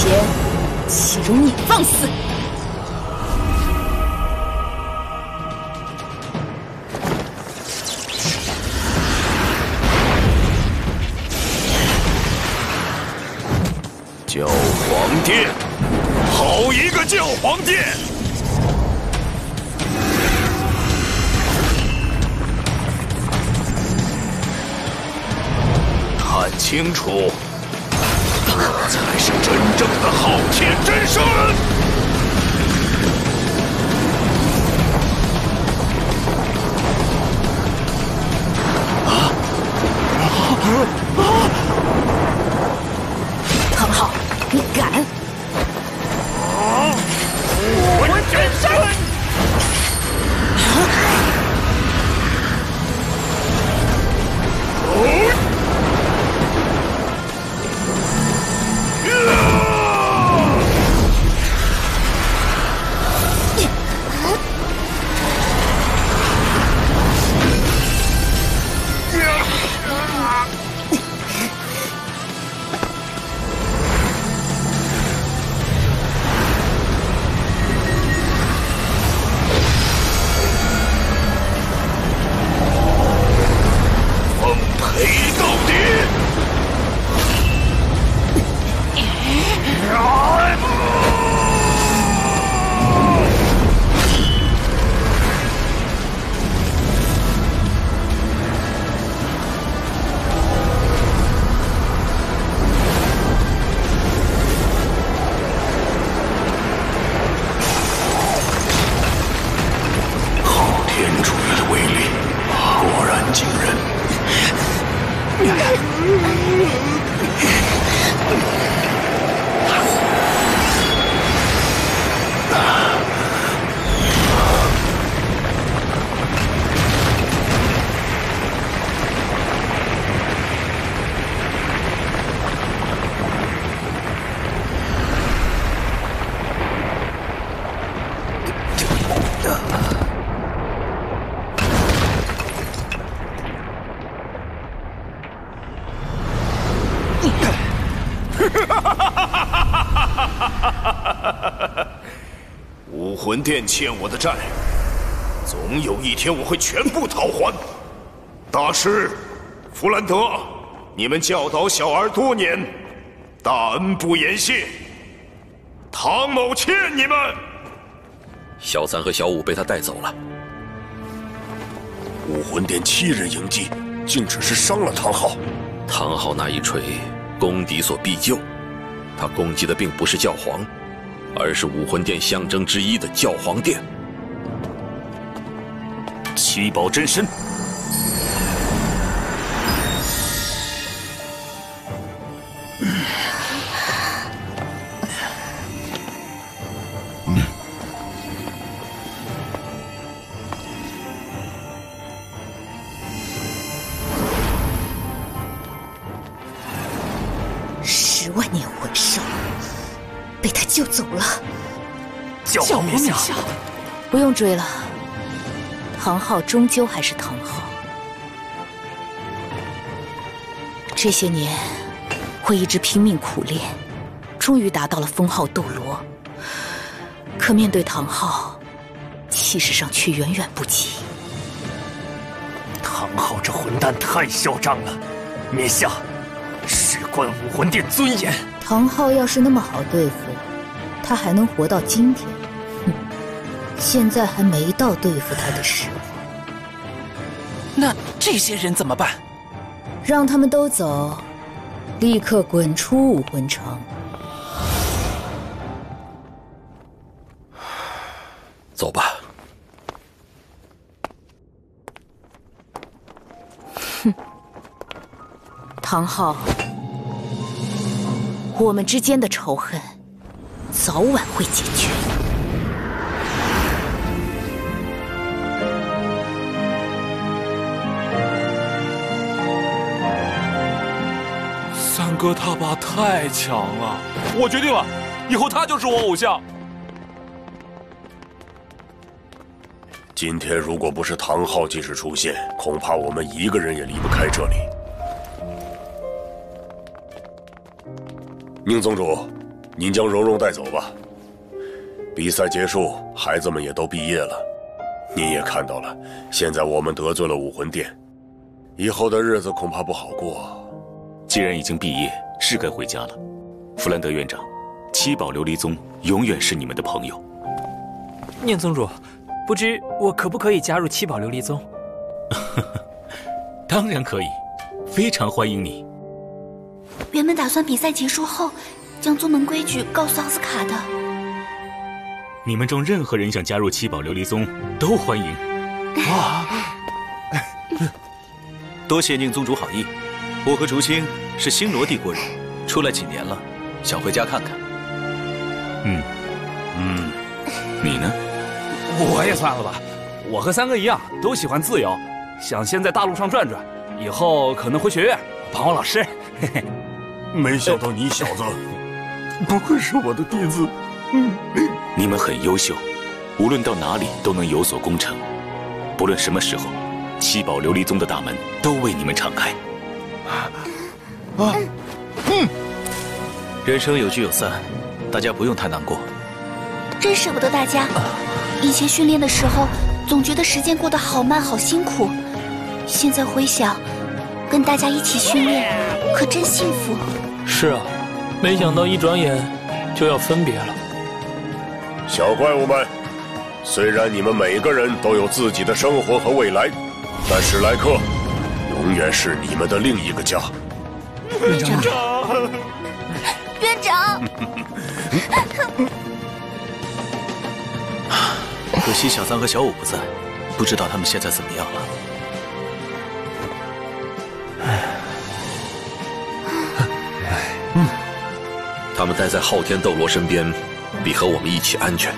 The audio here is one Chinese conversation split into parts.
邪，岂容你放肆！教皇殿，好一个教皇殿！ 看清楚，这才是真正的昊天真身。唐昊，你敢？啊！武魂真身。啊！ 武魂殿欠我的债，总有一天我会全部讨还。大师，弗兰德，你们教导小儿多年，大恩不言谢。唐某欠你们。小三和小五被他带走了。武魂殿7人迎击，竟只是伤了唐昊。唐昊那一锤，公敌所必救。 他攻击的并不是教皇，而是武魂殿象征之一的教皇殿。七宝真身，10万年。 被他救走了，教皇陛下，不用追了。唐昊终究还是唐昊。这些年，我一直拼命苦练，终于达到了封号斗罗。可面对唐昊，气势上却远远不及。唐昊这混蛋太嚣张了，冕下，事关武魂殿尊严。 唐昊要是那么好对付，他还能活到今天？哼，现在还没到对付他的时候。那这些人怎么办？让他们都走，立刻滚出武魂城。走吧。哼，唐昊。 我们之间的仇恨，早晚会解决。三哥他爸太强了，我决定了，以后他就是我偶像。今天如果不是唐昊及时出现，恐怕我们一个人也离不开这里。 宁宗主，您将蓉蓉带走吧。比赛结束，孩子们也都毕业了，您也看到了，现在我们得罪了武魂殿，以后的日子恐怕不好过。既然已经毕业，是该回家了。弗兰德院长，七宝琉璃宗永远是你们的朋友。念宗主，不知我可不可以加入七宝琉璃宗？当然可以，非常欢迎你。 原本打算比赛结束后，将宗门规矩告诉奥斯卡的。你们中任何人想加入七宝琉璃宗，都欢迎。哇！多谢宁宗主好意。我和竹青是星罗帝国人，出来几年了，想回家看看。你呢？我也算了吧。我和三哥一样，都喜欢自由，想先在大陆上转转，以后可能回学院，帮我老师。嘿嘿。 没想到你小子不愧是我的弟子，你们很优秀，无论到哪里都能有所功成，不论什么时候，七宝琉璃宗的大门都为你们敞开。人生有聚有散，大家不用太难过。真舍不得大家，以前训练的时候总觉得时间过得好慢，好辛苦，现在回想。 跟大家一起训练，可真幸福。是啊，没想到一转眼就要分别了。小怪物们，虽然你们每个人都有自己的生活和未来，但史莱克永远是你们的另一个家。院长，院长，可惜小三和小五不在，不知道他们现在怎么样了。 他们待在昊天斗罗身边，比和我们一起安全。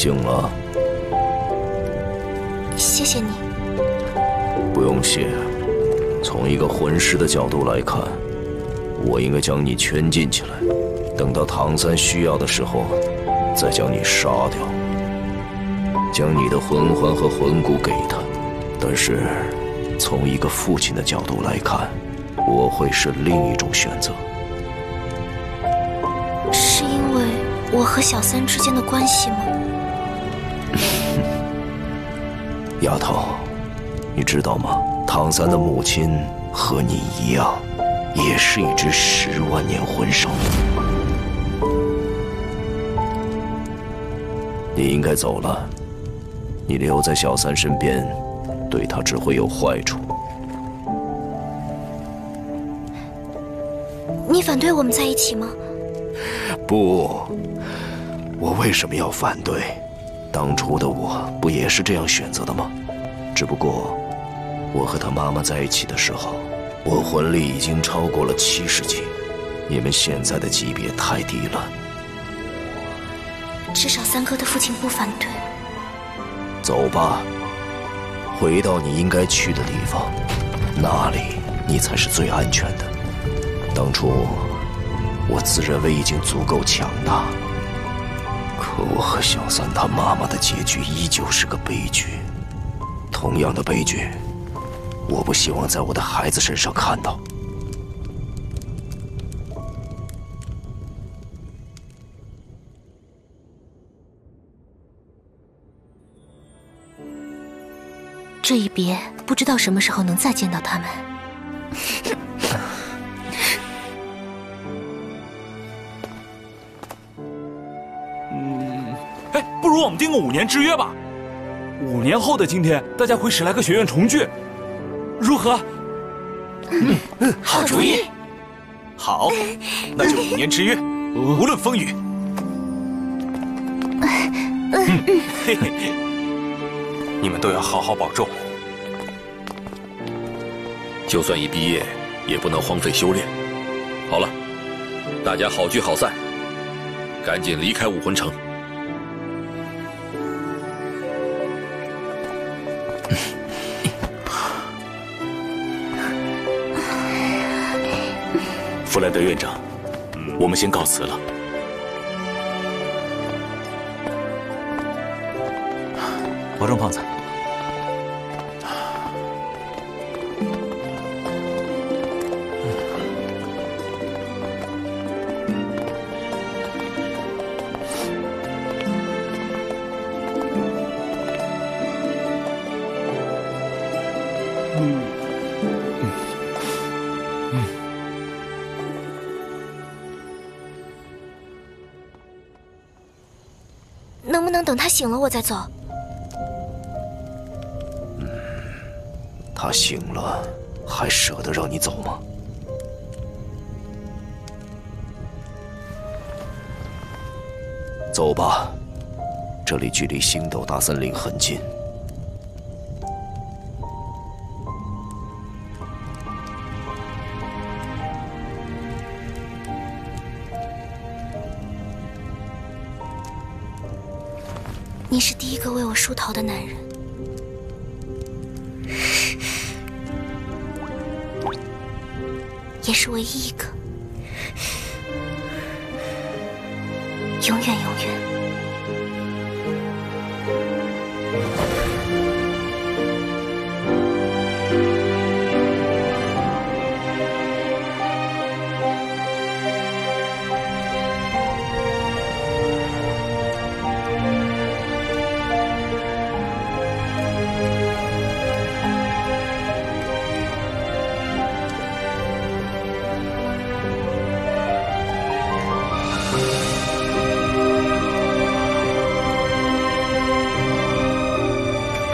醒了，谢谢你。不用谢。从一个魂师的角度来看，我应该将你圈禁起来，等到唐三需要的时候，再将你杀掉，将你的魂环和魂骨给他。但是，从一个父亲的角度来看，我会是另一种选择。是因为我和小三之间的关系吗？ 丫头，你知道吗？唐三的母亲和你一样，也是一只10万年魂兽。你应该走了，你留在小三身边，对他只会有坏处。你反对我们在一起吗？不，我为什么要反对？ 当初的我不也是这样选择的吗？只不过，我和他妈妈在一起的时候，我魂力已经超过了70级，你们现在的级别太低了。至少三哥的父亲不反对。走吧，回到你应该去的地方，那里你才是最安全的。当初，我自认为已经足够强大。可我和小三她妈妈的结局依旧是个悲剧，同样的悲剧，我不希望在我的孩子身上看到。 这一别，不知道什么时候能再见到他们。哎，不如我们定个5年之约吧。5年后的今天，大家回史莱克学院重聚，如何？好主意。好，那就5年之约，无论风雨。嘿嘿。 你们都要好好保重，就算一毕业，也不能荒废修炼。好了，大家好聚好散，赶紧离开武魂城。弗莱德院长，我们先告辞了。 保重，胖子。能不能等他醒了我再走？ 他醒了，还舍得让你走吗？走吧，这里距离星斗大森林很近。你是第一个为我出逃的男人。 也是唯一一个，永远永远。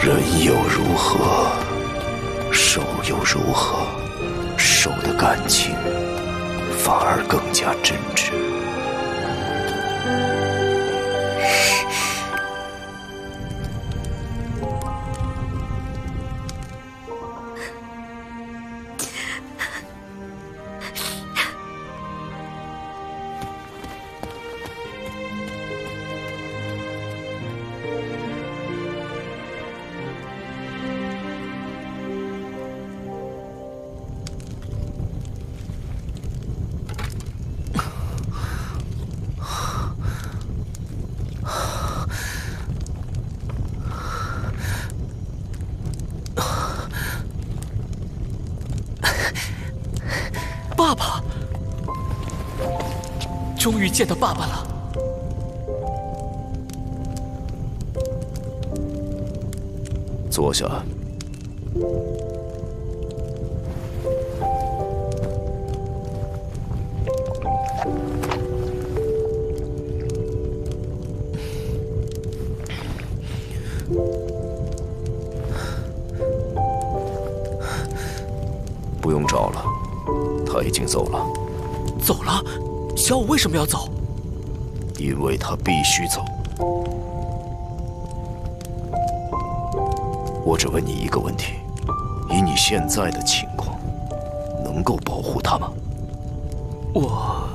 人又如何，兽又如何，兽的感情反而更加真挚。终于见到爸爸了。坐下。不用找了，他已经走了。走了。 小五为什么要走？因为他必须走。我只问你一个问题：以你现在的情况，能够保护他吗？我